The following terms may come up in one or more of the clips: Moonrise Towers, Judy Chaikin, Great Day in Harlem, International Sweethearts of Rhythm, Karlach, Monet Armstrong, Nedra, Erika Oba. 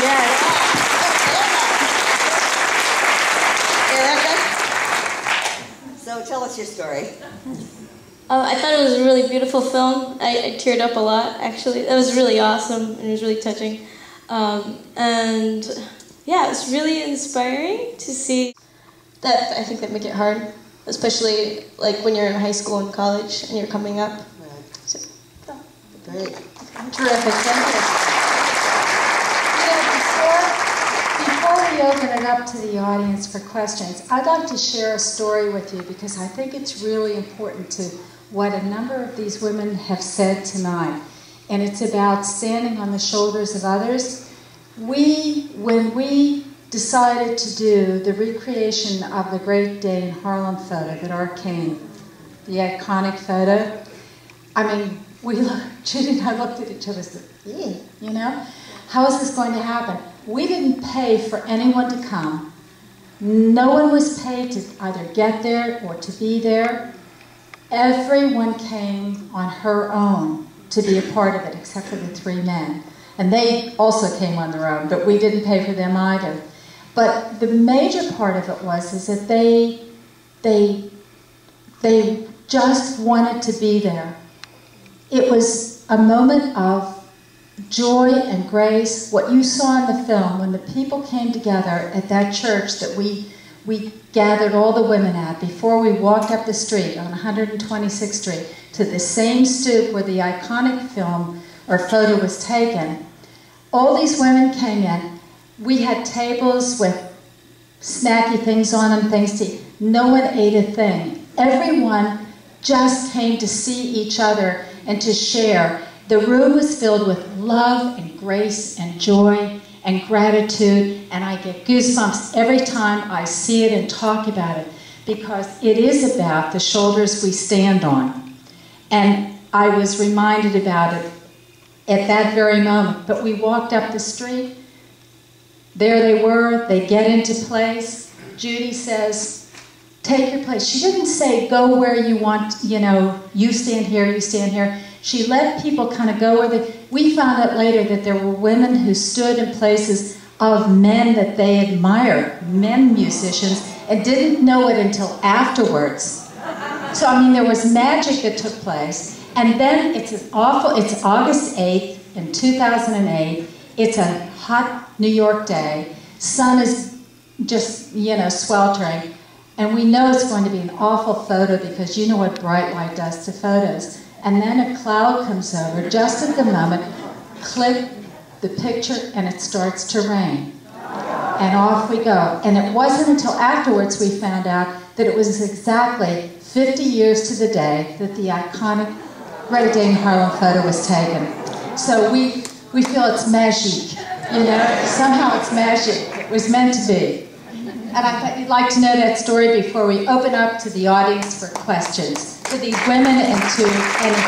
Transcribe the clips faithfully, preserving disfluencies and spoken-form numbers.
Yes. Erica, so tell us your story. Uh, I thought it was a really beautiful film. I, I teared up a lot, actually. That was really awesome, and it was really touching. Um, and yeah, it was really inspiring to see that. I think that make it hard, especially like when you're in high school and college and you're coming up. Right. So, oh. Great. Terrific. Thank you. You know, before, before we open it up to the audience for questions, I'd like to share a story with you because I think it's really important to what a number of these women have said tonight. And it's about standing on the shoulders of others. We, when we decided to do the recreation of the Great Day in Harlem photo that arcane, the iconic photo, I mean, we looked, Judy and I looked at each other and said, yeah, you know, how is this going to happen? We didn't pay for anyone to come. No one was paid to either get there or to be there. Everyone came on her own to be a part of it, except for the three men. And they also came on their own, but we didn't pay for them either. But the major part of it was is that they, they, they just wanted to be there. It was a moment of joy and grace. What you saw in the film, when the people came together at that church that we, we gathered all the women at before we walked up the street on one hundred twenty-sixth Street to the same stoop where the iconic film or photo was taken. All these women came in. We had tables with snacky things on them, things to eat. No one ate a thing. Everyone just came to see each other and to share. The room was filled with love and grace and joy and gratitude, and I get goosebumps every time I see it and talk about it, because it is about the shoulders we stand on. And I was reminded about it at that very moment. But we walked up the street, there they were, they get into place. Judy says, take your place. She didn't say, go where you want, you know, you stand here, you stand here. She let people kind of go where they, we found out later that there were women who stood in places of men that they admired, men musicians, and didn't know it until afterwards. So, I mean, there was magic that took place. And then it's an awful, it's August eighth in two thousand eight. It's a hot New York day. Sun is just, you know, sweltering. And we know it's going to be an awful photo because you know what bright light does to photos. And then a cloud comes over just at the moment, click the picture, and it starts to rain. And off we go. And it wasn't until afterwards we found out that it was exactly fifty years to the day that the iconic Great Day in Harlem photo was taken. So we, we feel it's magic, you know? Somehow it's magic. It was meant to be. And I thought you'd like to know that story before we open up to the audience for questions. To these women and to anything.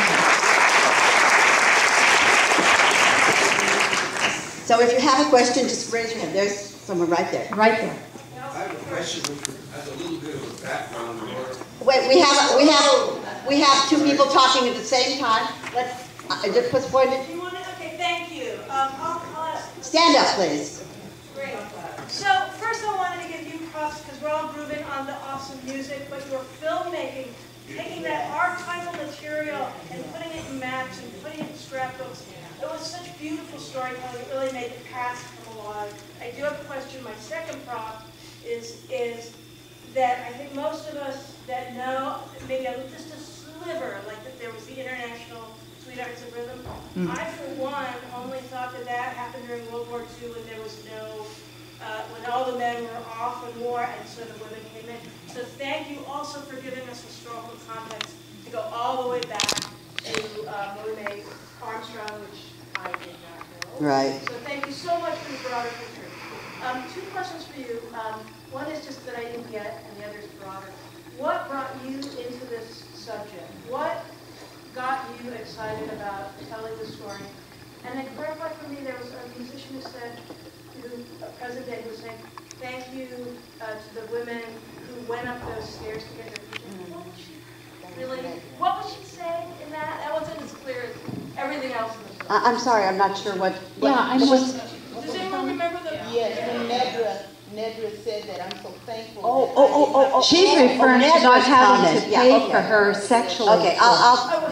So if you have a question, just raise your hand. There's someone right there. Right there. I have a question as a little bit of a background. Wait, we have we have we have two people talking at the same time. Let's uh, just put forward. You want to? Okay, thank you. Um, I'll, I'll stand up, please. Great. So first, I wanted to give you props because we're all grooving on the awesome music, but your filmmaking. Taking that archival material and putting it in maps and putting it in scrapbooks. It was such beautiful storytelling. It really made the past come alive. I do have a question. My second prop is, is that I think most of us that know, maybe just a sliver, like that there was the International Sweethearts of Rhythm. Mm. I, for one, only thought that that happened during World War Two when there was no, uh, when all the men were off in war and so the women came in. So thank you also for giving us historical context to go all the way back to uh, Monet Armstrong, which I did not know. Right. So thank you so much for the broader picture. Um, two questions for you. Um, one is just that I didn't get, and the other is broader. What brought you into this subject? What got you excited about telling the story? And then clarify for me, there was a musician who said, who, uh, President Day was saying, thank you uh, to the women who went up those stairs to get their people. What would she really, what would she say in that? That wasn't as clear as everything else in the story. I'm sorry, I'm not sure what. what yeah, I was. Does anyone remember remember the? Yes, when Nedra, Nedra said that, I'm so thankful. Oh, oh, oh, oh, oh. She's referring to not having to pay for her sexual. Okay, I'll. I'll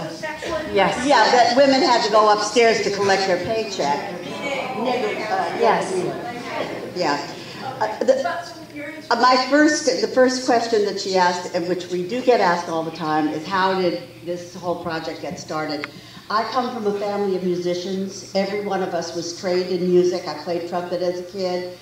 yes. Yeah, that women had to go upstairs to collect their paycheck. Yes. Yeah. Uh, the, uh, my first, the first question that she asked, and which we do get asked all the time, is how did this whole project get started? I come from a family of musicians. Every one of us was trained in music. I played trumpet as a kid.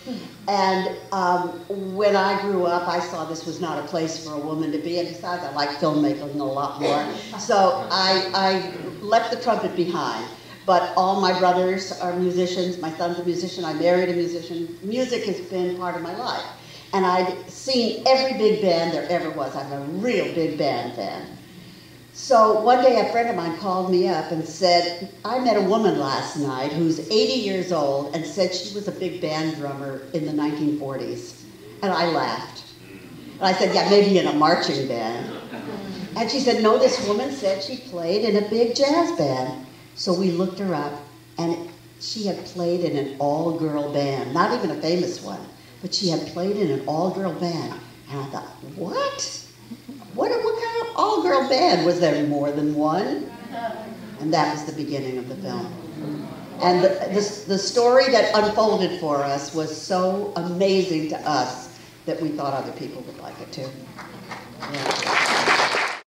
And um, when I grew up, I saw this was not a place for a woman to be. And besides, I like filmmaking a lot more. So I, I left the trumpet behind. But all my brothers are musicians. My son's a musician. I married a musician. Music has been part of my life. And I'd seen every big band there ever was. I'm a real big band fan. So one day a friend of mine called me up and said, I met a woman last night who's eighty years old and said she was a big band drummer in the nineteen forties. And I laughed. And I said, yeah, maybe in a marching band. And she said, no, this woman said she played in a big jazz band. So we looked her up, and she had played in an all-girl band, not even a famous one, but she had played in an all-girl band. And I thought, what? What, what kind of all-girl band? Was there more than one? And that was the beginning of the film. And the, the, the story that unfolded for us was so amazing to us that we thought other people would like it too. Yeah.